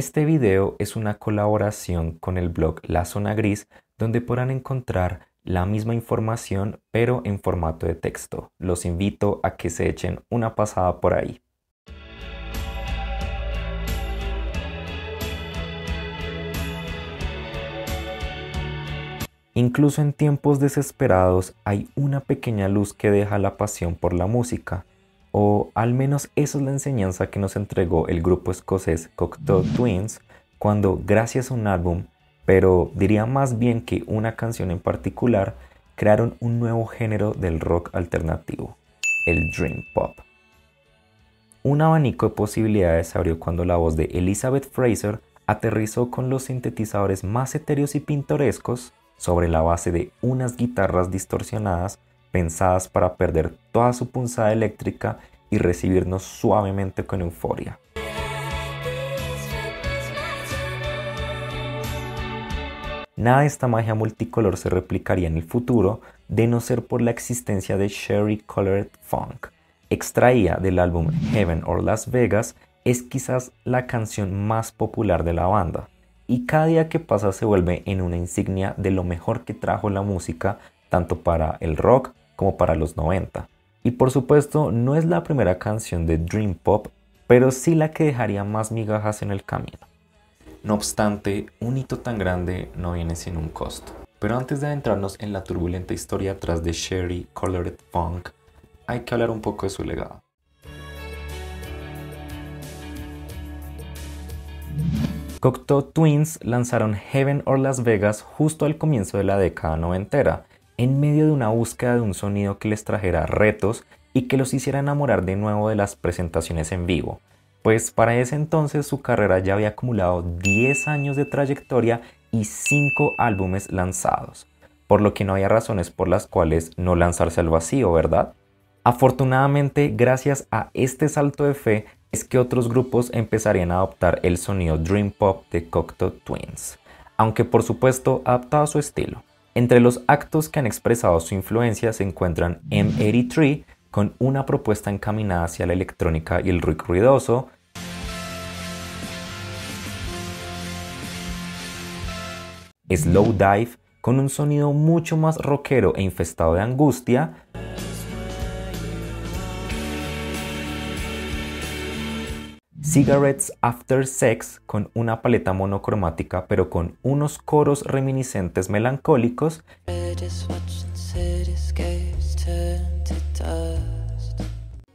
Este video es una colaboración con el blog La Zona Gris, donde podrán encontrar la misma información pero en formato de texto. Los invito a que se echen una pasada por ahí. Incluso en tiempos desesperados hay una pequeña luz que deja la pasión por la música, o al menos esa es la enseñanza que nos entregó el grupo escocés Cocteau Twins cuando, gracias a un álbum, pero diría más bien que una canción en particular, crearon un nuevo género del rock alternativo, el Dream Pop. Un abanico de posibilidades se abrió cuando la voz de Elizabeth Fraser aterrizó con los sintetizadores más etéreos y pintorescos sobre la base de unas guitarras distorsionadas pensadas para perder toda su punzada eléctrica y recibirnos suavemente con euforia. Nada de esta magia multicolor se replicaría en el futuro de no ser por la existencia de Cherry-Coloured Funk. Extraída del álbum Heaven or Las Vegas, es quizás la canción más popular de la banda, y cada día que pasa se vuelve en una insignia de lo mejor que trajo la música, tanto para el rock como para los 90. Y por supuesto no es la primera canción de Dream Pop, pero sí la que dejaría más migajas en el camino. No obstante, un hito tan grande no viene sin un costo. Pero antes de adentrarnos en la turbulenta historia tras de Cherry-Coloured Funk, hay que hablar un poco de su legado. Cocteau Twins lanzaron Heaven or Las Vegas justo al comienzo de la década noventera, en medio de una búsqueda de un sonido que les trajera retos y que los hiciera enamorar de nuevo de las presentaciones en vivo, pues para ese entonces su carrera ya había acumulado 10 años de trayectoria y 5 álbumes lanzados, por lo que no había razones por las cuales no lanzarse al vacío, ¿verdad? Afortunadamente, gracias a este salto de fe, es que otros grupos empezarían a adoptar el sonido Dream Pop de Cocteau Twins, aunque por supuesto adaptado a su estilo. Entre los actos que han expresado su influencia se encuentran M83, con una propuesta encaminada hacia la electrónica y el rock ruidoso, Slow Dive, con un sonido mucho más rockero e infestado de angustia, Cigarettes After Sex, con una paleta monocromática pero con unos coros reminiscentes melancólicos,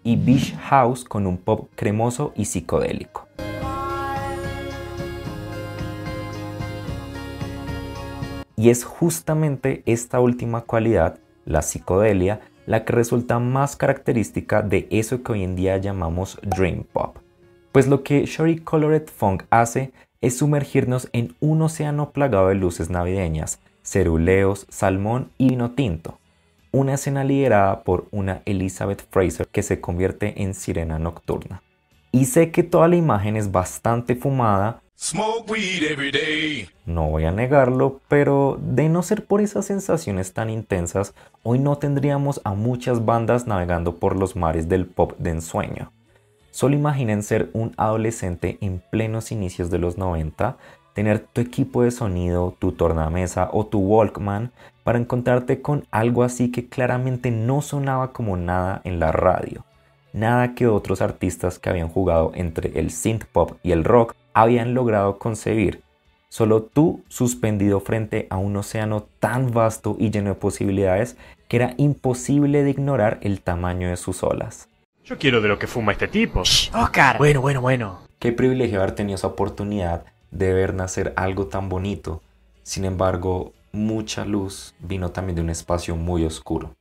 y Beach House, con un pop cremoso y psicodélico. Y es justamente esta última cualidad, la psicodelia, la que resulta más característica de eso que hoy en día llamamos Dream Pop. Pues lo que Cherry-Coloured Funk hace es sumergirnos en un océano plagado de luces navideñas, ceruleos, salmón y vino tinto. Una escena liderada por una Elizabeth Fraser que se convierte en sirena nocturna. Y sé que toda la imagen es bastante fumada, no voy a negarlo, pero de no ser por esas sensaciones tan intensas, hoy no tendríamos a muchas bandas navegando por los mares del pop de ensueño. Solo imaginen ser un adolescente en plenos inicios de los 90, tener tu equipo de sonido, tu tornamesa o tu Walkman para encontrarte con algo así que claramente no sonaba como nada en la radio. Nada que otros artistas que habían jugado entre el synth pop y el rock habían logrado concebir. Solo tú suspendido frente a un océano tan vasto y lleno de posibilidades que era imposible de ignorar el tamaño de sus olas. Yo quiero de lo que fuma este tipo. Oscar. Bueno. Qué privilegio haber tenido esa oportunidad de ver nacer algo tan bonito. Sin embargo, mucha luz vino también de un espacio muy oscuro.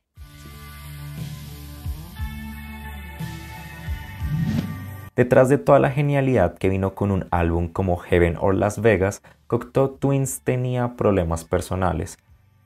Detrás de toda la genialidad que vino con un álbum como Heaven or Las Vegas, Cocteau Twins tenía problemas personales.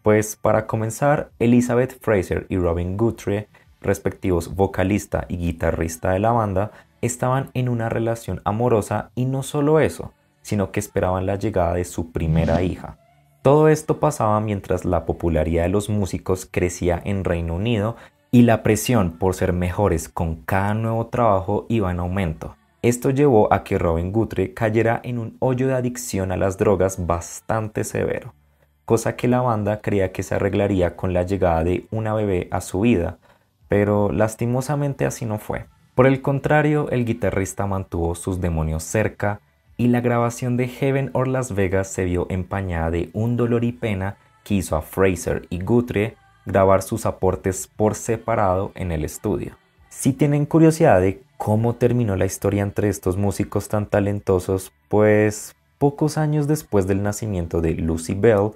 Pues para comenzar, Elizabeth Fraser y Robin Guthrie, respectivos vocalista y guitarrista de la banda, estaban en una relación amorosa y no solo eso, sino que esperaban la llegada de su primera hija. Todo esto pasaba mientras la popularidad de los músicos crecía en Reino Unido y la presión por ser mejores con cada nuevo trabajo iba en aumento. Esto llevó a que Robin Guthrie cayera en un hoyo de adicción a las drogas bastante severo, cosa que la banda creía que se arreglaría con la llegada de una bebé a su vida, pero lastimosamente así no fue. Por el contrario, el guitarrista mantuvo sus demonios cerca y la grabación de Heaven or Las Vegas se vio empañada de un dolor y pena que hizo a Fraser y Guthrie grabar sus aportes por separado en el estudio. Si tienen curiosidad de cómo terminó la historia entre estos músicos tan talentosos, pues pocos años después del nacimiento de Lucy Bell,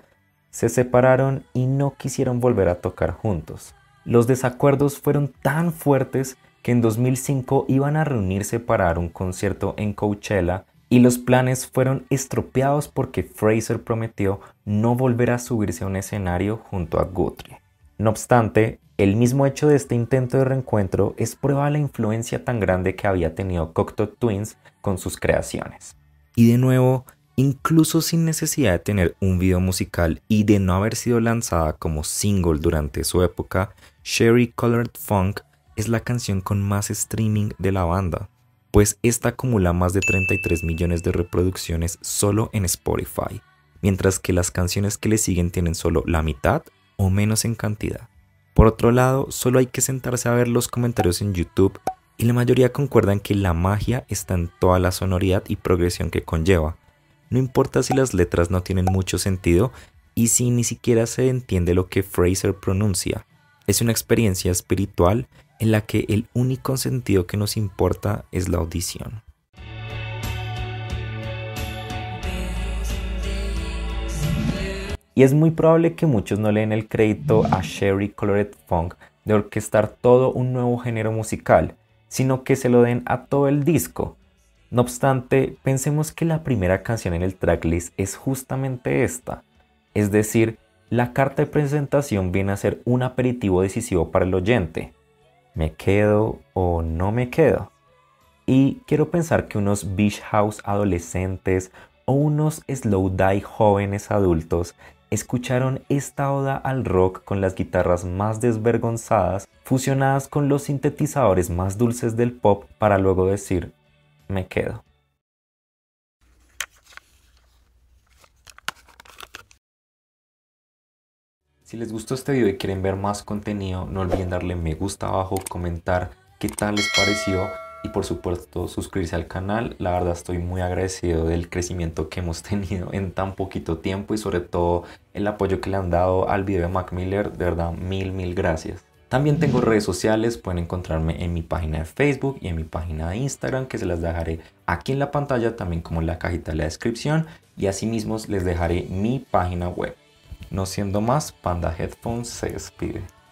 se separaron y no quisieron volver a tocar juntos. Los desacuerdos fueron tan fuertes que en 2005 iban a reunirse para dar un concierto en Coachella y los planes fueron estropeados porque Fraser prometió no volver a subirse a un escenario junto a Guthrie. No obstante, el mismo hecho de este intento de reencuentro es prueba de la influencia tan grande que había tenido Cocteau Twins con sus creaciones. Y de nuevo, incluso sin necesidad de tener un video musical y de no haber sido lanzada como single durante su época, Cherry-Coloured Funk es la canción con más streaming de la banda, pues esta acumula más de 33 millones de reproducciones solo en Spotify, mientras que las canciones que le siguen tienen solo la mitad o menos en cantidad. Por otro lado, solo hay que sentarse a ver los comentarios en YouTube y la mayoría concuerdan que la magia está en toda la sonoridad y progresión que conlleva. No importa si las letras no tienen mucho sentido y si ni siquiera se entiende lo que Fraser pronuncia. Es una experiencia espiritual en la que el único sentido que nos importa es la audición. Y es muy probable que muchos no le den el crédito a Cherry-Coloured Funk de orquestar todo un nuevo género musical, sino que se lo den a todo el disco. No obstante, pensemos que la primera canción en el tracklist es justamente esta, es decir, la carta de presentación viene a ser un aperitivo decisivo para el oyente. ¿Me quedo o no me quedo? Y quiero pensar que unos Beach House adolescentes o unos Slow Dive jóvenes adultos escucharon esta oda al rock con las guitarras más desvergonzadas fusionadas con los sintetizadores más dulces del pop para luego decir me quedo. Si les gustó este video y quieren ver más contenido, no olviden darle me gusta abajo, comentar qué tal les pareció y por supuesto suscribirse al canal. La verdad estoy muy agradecido del crecimiento que hemos tenido en tan poquito tiempo y sobre todo el apoyo que le han dado al video de Mac Miller. De verdad, mil gracias. También tengo redes sociales, pueden encontrarme en mi página de Facebook y en mi página de Instagram, que se las dejaré aquí en la pantalla, también como en la cajita de la descripción, y asimismo les dejaré mi página web. No siendo más, Panda Headphones se despide.